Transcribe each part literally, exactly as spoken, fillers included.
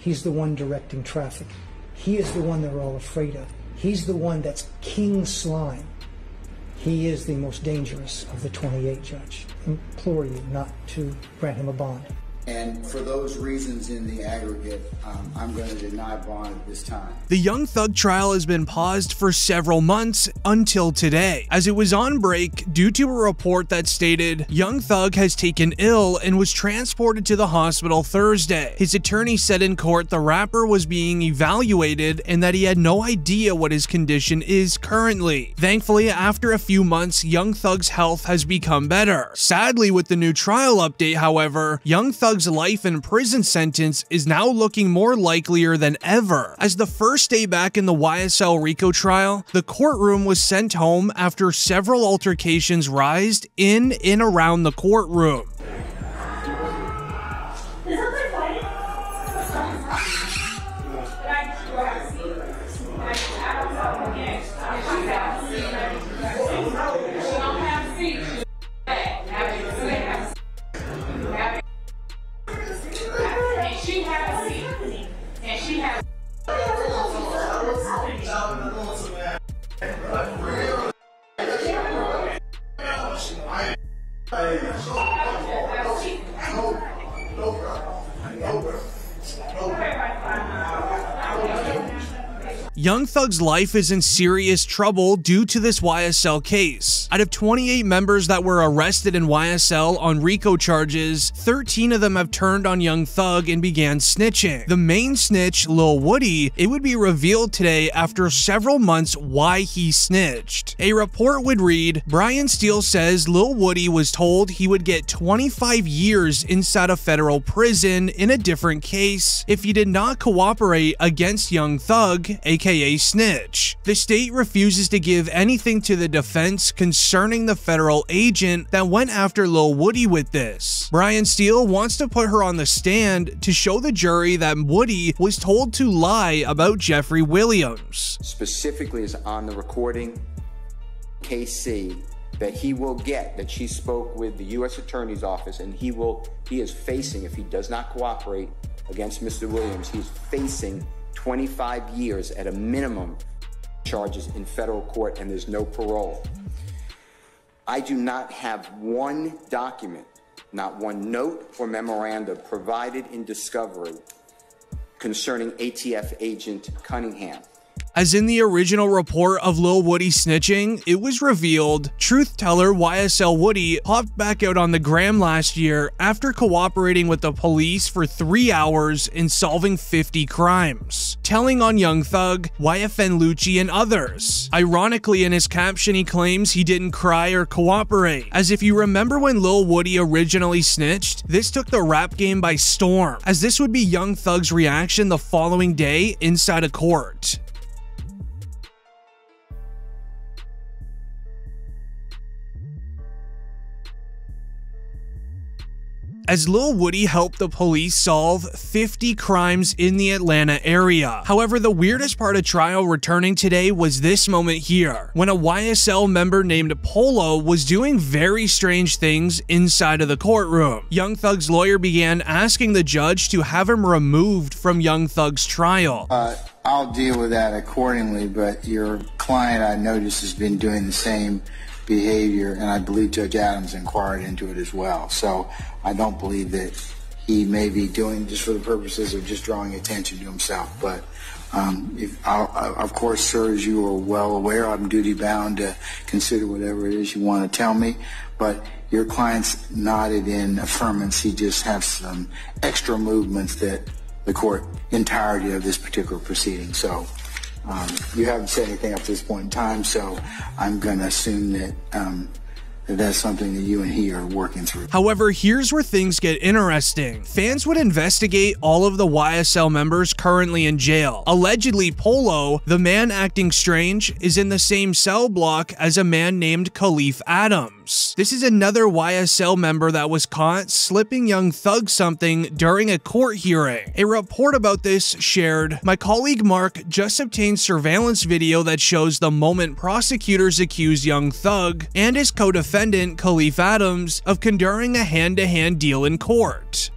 He's the one directing traffic. He is the one they're all afraid of. He's the one that's King Slime. He is the most dangerous of the twenty-eight, Judge. I implore you not to grant him a bond. And for those reasons in the aggregate, um, I'm going to deny bond at this time. The Young Thug trial has been paused for several months until today, as it was on break due to a report that stated Young Thug has taken ill and was transported to the hospital Thursday. His attorney said in court the rapper was being evaluated and that he had no idea what his condition is currently. Thankfully, after a few months, Young Thug's health has become better. Sadly, with the new trial update, however, Young Thug's life in prison sentence is now looking more likelier than ever. As the first day back in the Y S L RICO trial, the courtroom was sent home after several altercations rised in and around the courtroom. Young Thug's life is in serious trouble due to this Y S L case. Out of twenty-eight members that were arrested in Y S L on RICO charges, thirteen of them have turned on Young Thug and began snitching. The main snitch, Lil Woody, it would be revealed today after several months why he snitched. A report would read, Brian Steele says Lil Woody was told he would get twenty-five years inside a federal prison in a different case if he did not cooperate against Young Thug, aka A snitch. The state refuses to give anything to the defense concerning the federal agent that went after Lil Woody with this. Brian Steele wants to put her on the stand to show the jury that Woody was told to lie about Jeffrey Williams. Specifically is on the recording, K C, that he will get, that she spoke with the U S Attorney's Office, and he will, he is facing, if he does not cooperate against Mister Williams, he's facing twenty-five years at a minimum charges in federal court, and there's no parole. I do not have one document, not one note or memoranda provided in discovery concerning A T F agent Cunningham. As in the original report of Lil Woody snitching, it was revealed truth teller Y S L Woody popped back out on the gram last year after cooperating with the police for three hours and solving fifty crimes, telling on Young Thug, Y F N Lucci, and others. Ironically, in his caption, he claims he didn't cry or cooperate. As if you remember when Lil Woody originally snitched, this took the rap game by storm, as this would be Young Thug's reaction the following day inside a court. As Lil Woody helped the police solve fifty crimes in the Atlanta area. However, the weirdest part of trial returning today was this moment here, when a Y S L member named Polo was doing very strange things inside of the courtroom. Young Thug's lawyer began asking the judge to have him removed from Young Thug's trial. Uh, I'll deal with that accordingly, but your client, I noticed, has been doing the same behavior, and I believe Judge Adams inquired into it as well. So I don't believe that he may be doing just for the purposes of just drawing attention to himself. But um, if I, of course, sir, as you are well aware, I'm duty bound to consider whatever it is you want to tell me. But your client's nodded in affirmance. He just has some extra movements that the court entirety of this particular proceeding. So. Um, you haven't said anything up to this point in time, so I'm going to assume that um, that's something that you and he are working through. However, here's where things get interesting. Fans would investigate all of the Y S L members currently in jail. Allegedly, Polo, the man acting strange, is in the same cell block as a man named Khalif Adams. This is another Y S L member that was caught slipping Young Thug something during a court hearing. A report about this shared, my colleague Mark just obtained surveillance video that shows the moment prosecutors accuse Young Thug and his co-defendant Khalif Adams of conducting a hand-to-hand deal in court.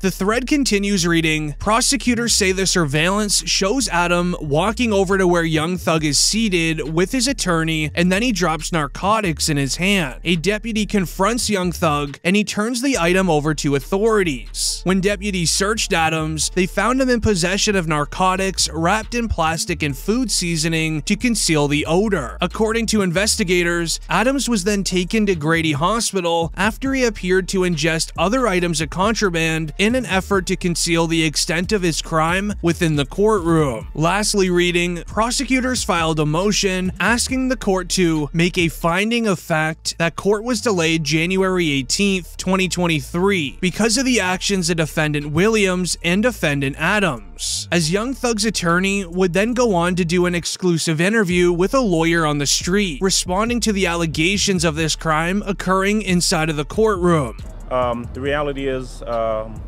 The thread continues reading, prosecutors say the surveillance shows Adam walking over to where Young Thug is seated with his attorney, and then he drops narcotics in his hand. A deputy confronts Young Thug, and he turns the item over to authorities. When deputies searched Adams, they found him in possession of narcotics wrapped in plastic and food seasoning to conceal the odor. According to investigators, Adams was then taken to Grady Hospital after he appeared to ingest other items of contraband in an effort to conceal the extent of his crime within the courtroom. Lastly, reading, prosecutors filed a motion asking the court to make a finding of fact that court was delayed January eighteenth, twenty twenty-three because of the actions of defendant Williams and defendant Adams, as Young Thug's attorney would then go on to do an exclusive interview with a lawyer on the street, responding to the allegations of this crime occurring inside of the courtroom. Um, the reality is, um,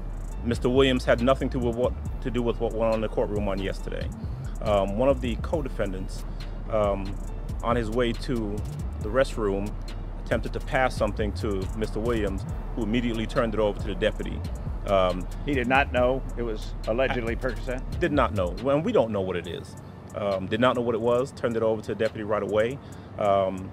Mister Williams had nothing to, with what, to do with what went on in the courtroom on yesterday. Um, one of the co-defendants, um, on his way to the restroom, attempted to pass something to Mister Williams, who immediately turned it over to the deputy. Um, he did not know it was allegedly percocet? Did not know. Well, we don't know what it is. Um, did not know what it was, turned it over to the deputy right away. Um,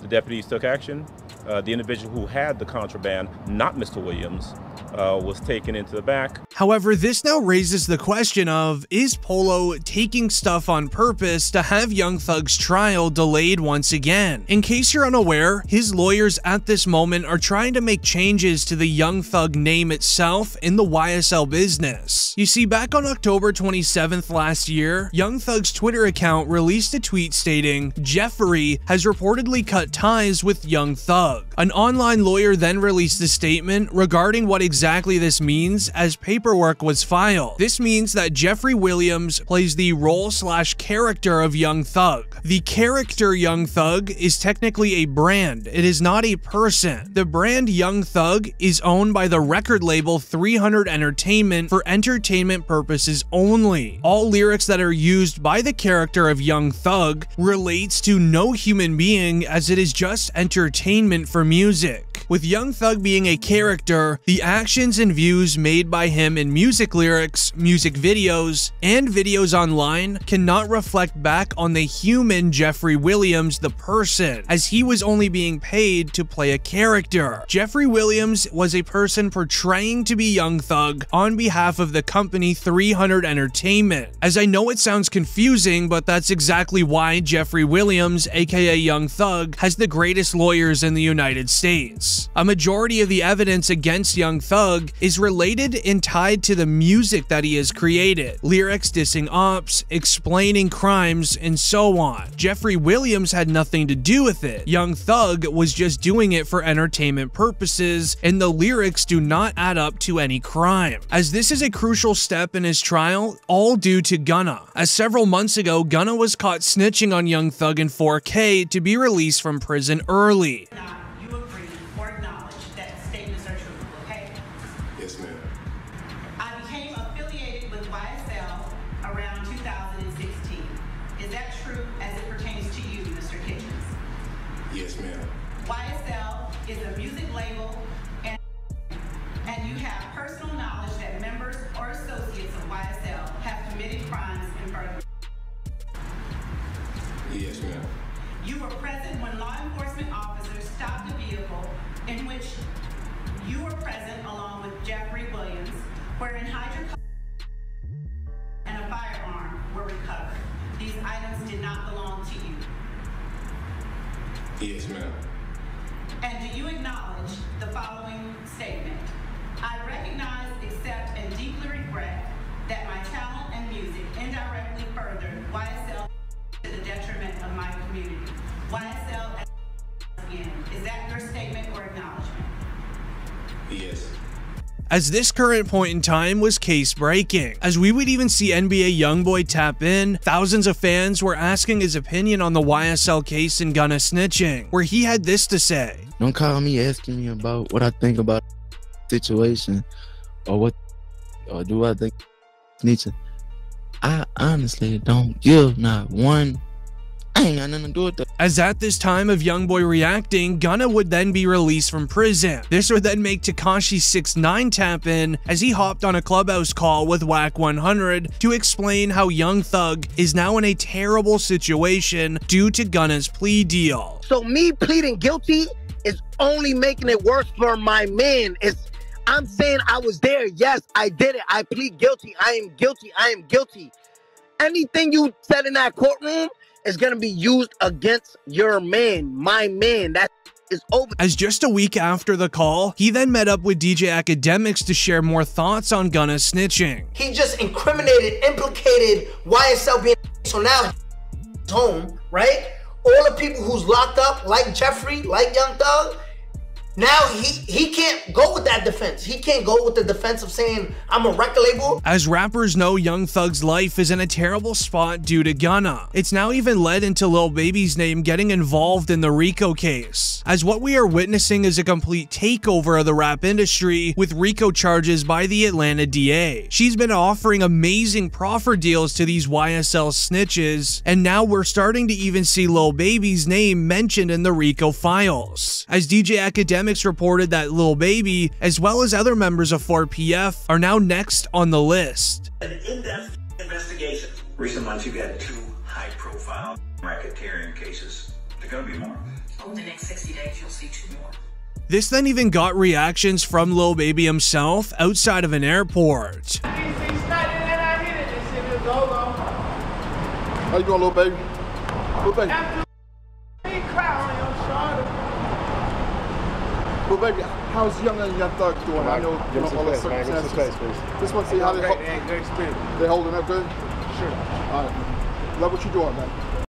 the deputies took action. Uh, the individual who had the contraband, not Mister Williams, uh, was taken into the back. However, this now raises the question of, is Polo taking stuff on purpose to have Young Thug's trial delayed once again? In case you're unaware, his lawyers at this moment are trying to make changes to the Young Thug name itself in the Y S L business. You see, back on October twenty-seventh last year, Young Thug's Twitter account released a tweet stating, Jeffrey has reportedly cut ties with Young Thug. An online lawyer then released a statement regarding what exactly this means as paperwork was filed. This means that Jeffrey Williams plays the role slash character of Young Thug. The character Young Thug is technically a brand. It is not a person. The brand Young Thug is owned by the record label three hundred Entertainment for entertainment purposes only. All lyrics that are used by the character of Young Thug relates to no human being, as it is just entertainment for music. With Young Thug being a character, the actions and views made by him in music lyrics, music videos, and videos online cannot reflect back on the human Jeffrey Williams, the person, as he was only being paid to play a character. Jeffrey Williams was a person portraying to be Young Thug on behalf of the company three hundred Entertainment. As I know it sounds confusing, but that's exactly why Jeffrey Williams, aka Young Thug, has the greatest lawyers in the United States. A majority of the evidence against Young Thug is related and tied to the music that he has created, lyrics dissing ops, explaining crimes, and so on. Jeffrey Williams had nothing to do with it. Young Thug was just doing it for entertainment purposes, and the lyrics do not add up to any crime. As this is a crucial step in his trial, all due to Gunna. As several months ago, Gunna was caught snitching on Young Thug in four K to be released from prison early. Yes, ma'am. And do you acknowledge the following statement? I recognize, accept, and deeply regret that my talent and music indirectly furthered Y S L to the detriment of my community. Y S L at the end. Is that your statement or acknowledgement? Yes. As this current point in time was case-breaking. As we would even see N B A Youngboy tap in, thousands of fans were asking his opinion on the Y S L case and Gunna snitching, where he had this to say. Don't call me asking me about what I think about the situation, or what, or do I think snitching. I honestly don't give not one I ain't got nothing to do with that. As at this time of Youngboy reacting, Gunna would then be released from prison. This would then make Tekashi six nine tap in as he hopped on a clubhouse call with WAC one hundred to explain how Young Thug is now in a terrible situation due to Gunna's plea deal. So me pleading guilty is only making it worse for my man. It's, I'm saying I was there. Yes, I did it. I plead guilty. I am guilty. I am guilty. Anything you said in that courtroom is going to be used against your man, my man. That's is over. As just a week after the call, he then met up with D J Akademiks to share more thoughts on Gunna snitching. He just incriminated, implicated Y S L being, so now he's home, right? All the people who's locked up, like Jeffrey, like Young Thug, now he, he can't go with that defense. He can't go with the defense of saying, I'm a record label. As rappers know, Young Thug's life is in a terrible spot due to Gunna. It's now even led into Lil Baby's name getting involved in the RICO case, as what we are witnessing is a complete takeover of the rap industry with RICO charges by the Atlanta D A. She's been offering amazing proffer deals to these Y S L snitches, and now we're starting to even see Lil Baby's name mentioned in the RICO files. As D J Akademiks reported that Lil Baby, as well as other members of four P F, are now next on the list. An in-depth investigation. Recent months, you've had two high-profile racketeering cases. There's going to be more. Over the next sixty days, you'll see two more. This then even got reactions from Lil Baby himself outside of an airport. How you doing, Lil Baby? Lil Baby. Well, baby, how's Young and Young Thug doing? Right, I know you know all the circumstances. Just want to see how they, great, ho they holding up good? Sure. All right. Love what you're doing, man.